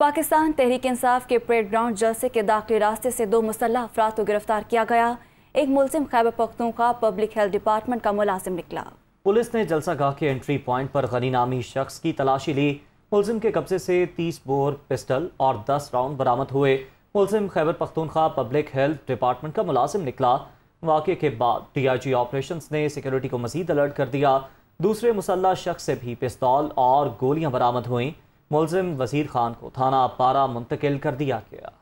पाकिस्तान तहरीक-ए-इंसाफ के parade ground जलसे के दाखिली रास्ते से दो मुसल्ह अफराद को गिरफ्तार किया गया। एक मुलजिम Khyber Pakhtunkhwa public health department का मुलाजिम निकला। पुलिस ने जलसागाह के एंट्री पॉइंट पर गनी नामी शख्स की तलाशी ली। मुलजिम के कब्जे से 30 बोर पिस्टल और 10 राउंड बरामद हुए। मुलजिम Khyber Pakhtunkhwa public health department का मुलाजिम निकला। वाक़े के बाद DIG ऑपरेशन ने सिक्योरिटी को मजीद अलर्ट कर दिया। दूसरे मुसल्ह शख्स से भी पिस्तौल और गोलियाँ बरामद हुई। मुलजिम वजीर खान को थाना पारा मुंतकिल कर दिया गया।